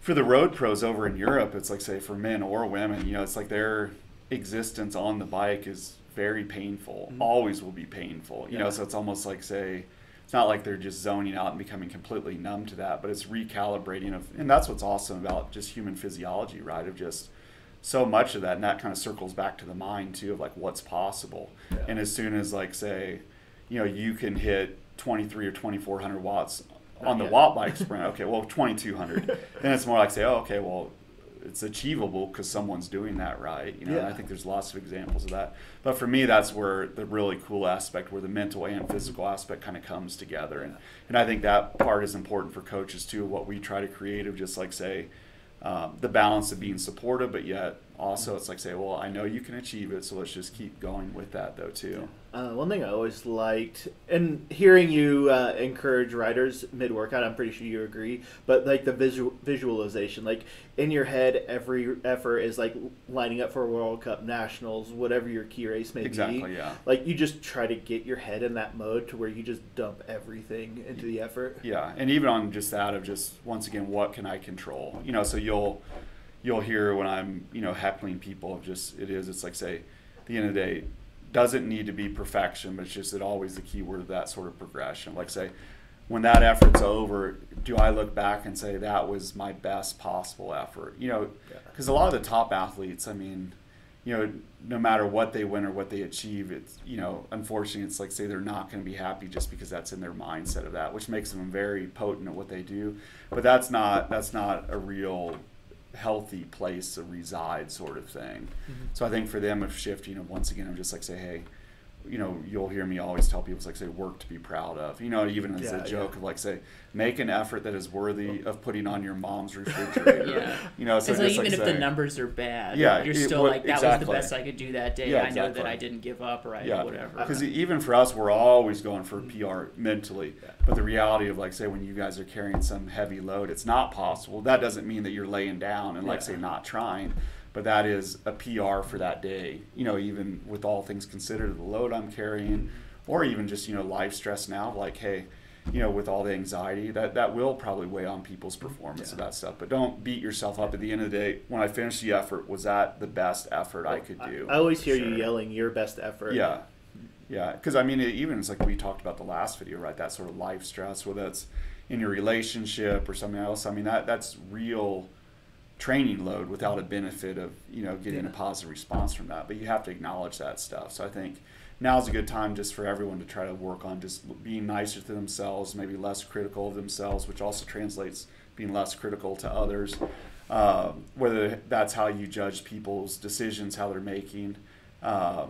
for the road pros over in Europe, it's like, say, for men or women, you know, it's like their existence on the bike is very painful, always will be painful, you know, so it's almost like, say, it's not like they're just zoning out and becoming completely numb to that, but it's recalibrating of, and that's what's awesome about just human physiology, right, of just so much of that, and that kind of circles back to the mind, too, of, like, what's possible, and as soon as, like, say, you know, you can hit 23 or 2400 watts on the Watt Bike sprint. Okay, well, 2200. Then it's more like say, oh, okay, well, it's achievable because someone's doing that right. You know, and I think there's lots of examples of that. But for me, that's where the really cool aspect, where the mental and physical aspect kind of comes together. And I think that part is important for coaches too, what we try to create of just like, say, the balance of being supportive, but yet also it's like, say, well, I know you can achieve it, so let's just keep going with that though too. One thing I always liked, and hearing you encourage riders mid-workout, I'm pretty sure you agree, but like the visualization, like in your head, every effort is like lining up for a World Cup, Nationals, whatever your key race may be. Exactly, yeah. Like you just try to get your head in that mode to where you just dump everything into the effort. Yeah, and even on just that of just, once again, what can I control? You know, so you'll hear when I'm, you know, heckling people of just, it's like, say, at the end of the day, doesn't need to be perfection, but it's just that always the key word of that sort of progression. Like, say, when that effort's over, do I look back and say that was my best possible effort? You know, because a lot of the top athletes, I mean, you know, no matter what they win or what they achieve, it's, you know, unfortunately, it's like, say, they're not going to be happy just because that's in their mindset of that, which makes them very potent at what they do. But that's not a real healthy place to reside, sort of thing. So I think for them, of shifting, and once again, I'm just like, say, hey, you know, you'll hear me always tell people, it's like, say, work to be proud of, you know, even as a joke of like, say, make an effort that is worthy of putting on your mom's refrigerator. You know, so even like, if the numbers are bad, you're still like, that was the best I could do that day. I know that I didn't give up, or I whatever. Because even for us, we're always going for PR mentally. But the reality of like, say, when you guys are carrying some heavy load, it's not possible. That doesn't mean that you're laying down and like, say, not trying. But that is a PR for that day, you know, even with all things considered, the load I'm carrying, or even just, you know, life stress now, like, hey, you know, with all the anxiety, that will probably weigh on people's performance of that stuff. But don't beat yourself up. At the end of the day, when I finished the effort, was that the best effort I could do? I always hear you yelling, your best effort. Yeah, because, I mean, even it's like we talked about the last video, right, that sort of life stress, whether it's in your relationship or something else. I mean, that's real training load without a benefit of, you know, getting a positive response from that. But you have to acknowledge that stuff. So I think now's a good time just for everyone to try to work on just being nicer to themselves, maybe less critical of themselves, which also translates being less critical to others, whether that's how you judge people's decisions, how they're making. But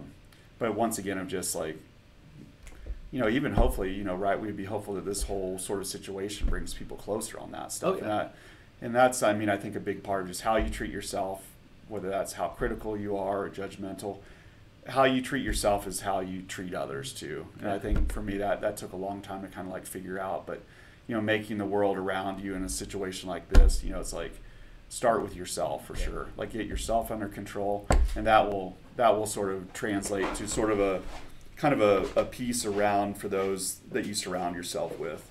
once again, I'm just like, you know, even hopefully, you know, right, we'd be hopeful that this whole sort of situation brings people closer on that stuff. And that's, I mean, I think a big part of just how you treat yourself, whether that's how critical you are or judgmental. How you treat yourself is how you treat others too. And I think for me, that took a long time to kind of like figure out. But, you know, making the world around you in a situation like this, you know, it's like, start with yourself for sure. Like, get yourself under control, and that will sort of translate to sort of a kind of a peace around for those that you surround yourself with.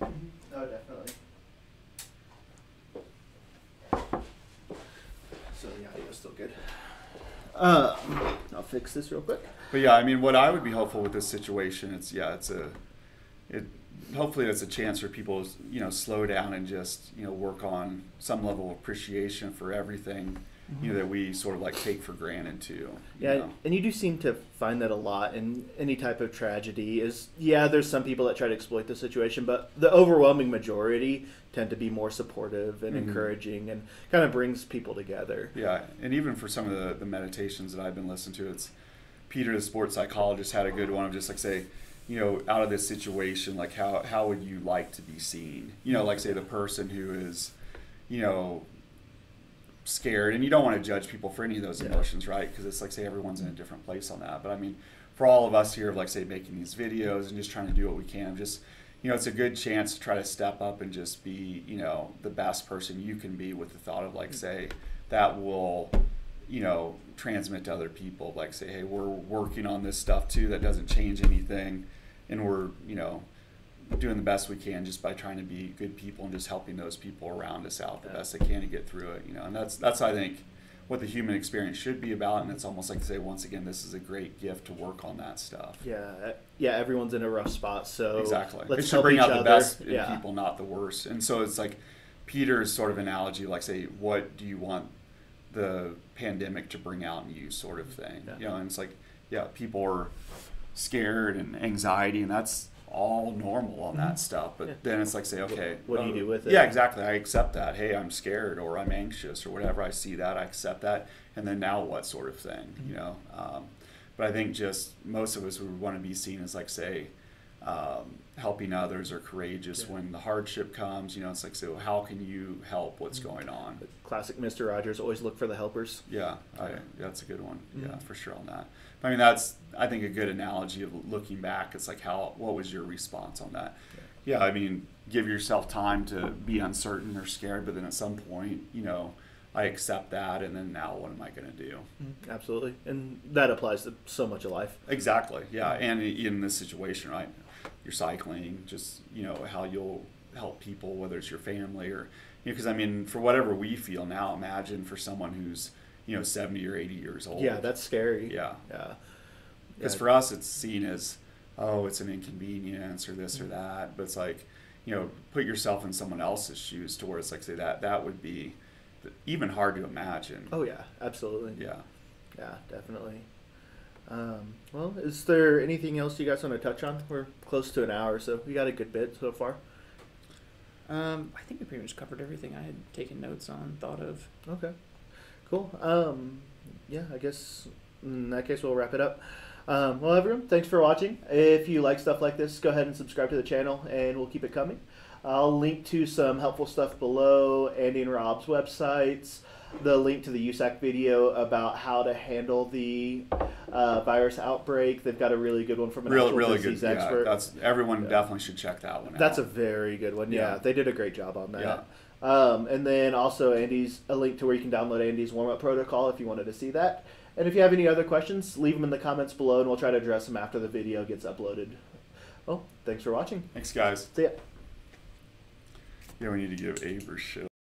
Oh, definitely. Good. I'll fix this real quick. But yeah, I mean, what I would be hopeful with this situation, hopefully it's a chance for people to, you know, slow down and just, you know, work on some level of appreciation for everything, you know, that we sort of like take for granted too. You know? And you do seem to find that a lot in any type of tragedy is, there's some people that try to exploit the situation, but the overwhelming majority tend to be more supportive and encouraging, and kind of brings people together. Yeah, and even for some of the meditations that I've been listening to, it's Peter, the sports psychologist, had a good one of just like, say, you know, out of this situation, like how would you like to be seen? You know, like, say, the person who is, you know, scared, and you don't want to judge people for any of those emotions, right? Because it's like, say, everyone's in a different place on that. But I mean, for all of us here, like, say, making these videos and just trying to do what we can, just, you know, it's a good chance to try to step up and just be, you know, the best person you can be, with the thought of like, say, that will, you know, transmit to other people, like, say, hey, we're working on this stuff too, that doesn't change anything, and we're, you know, doing the best we can just by trying to be good people and just helping those people around us out the best they can to get through it, you know. And that's I think what the human experience should be about. And it's almost like to say, once again, this is a great gift to work on that stuff. Yeah, everyone's in a rough spot, so let's help each other. It should bring out the best in people, not the worst. And so it's like Peter's sort of analogy, like, say, what do you want the pandemic to bring out in you, sort of thing. You know, and it's like, people are scared and anxiety, and that's all normal on that stuff. But then it's like, say, okay, what do you do with it? Yeah, exactly. I accept that. Hey, I'm scared or I'm anxious or whatever. I see that. I accept that. And then now what sort of thing, you know? But I think just most of us would want to be seen as like, say, helping others or courageous when the hardship comes. You know, it's like, so how can you help? What's going on? The classic Mr. Rogers, always look for the helpers. Yeah, that's a good one. Yeah, for sure on that. I mean, that's, I think, a good analogy of looking back. It's like, what was your response on that? Yeah, I mean, give yourself time to be uncertain or scared, but then at some point, you know, I accept that, and then now what am I going to do? Absolutely. And that applies to so much of life. Exactly, yeah. And in this situation, right, you're cycling, just, you know, how you'll help people, whether it's your family or, you know, because, I mean, for whatever we feel now, imagine for someone who's, you know, 70 or 80 years old. Yeah, that's scary. Yeah. Yeah. Because for us, it's seen as, oh, it's an inconvenience or this or that. But it's like, you know, put yourself in someone else's shoes to where it's like, say, that would be even hard to imagine. Oh yeah, absolutely. Yeah, yeah, definitely. Well, is there anything else you guys want to touch on? We're close to an hour, so we got a good bit so far. I think we pretty much covered everything I had taken notes on, thought of. Okay, cool. Yeah, I guess in that case we'll wrap it up. Well, everyone, thanks for watching. If you like stuff like this, go ahead and subscribe to the channel, and we'll keep it coming. I'll link to some helpful stuff below, Andy and Rob's websites, the link to the USAC video about how to handle the virus outbreak. They've got a really good one from an actual disease expert. Everyone definitely should check that one out. That's a very good one. Yeah, they did a great job on that. Yeah. And then also Andy's, a link to where you can download Andy's warm-up protocol if you wanted to see that. And if you have any other questions, leave them in the comments below, and we'll try to address them after the video gets uploaded. Well, thanks for watching. Thanks, guys. See ya. Yeah, we need to give Avery shit.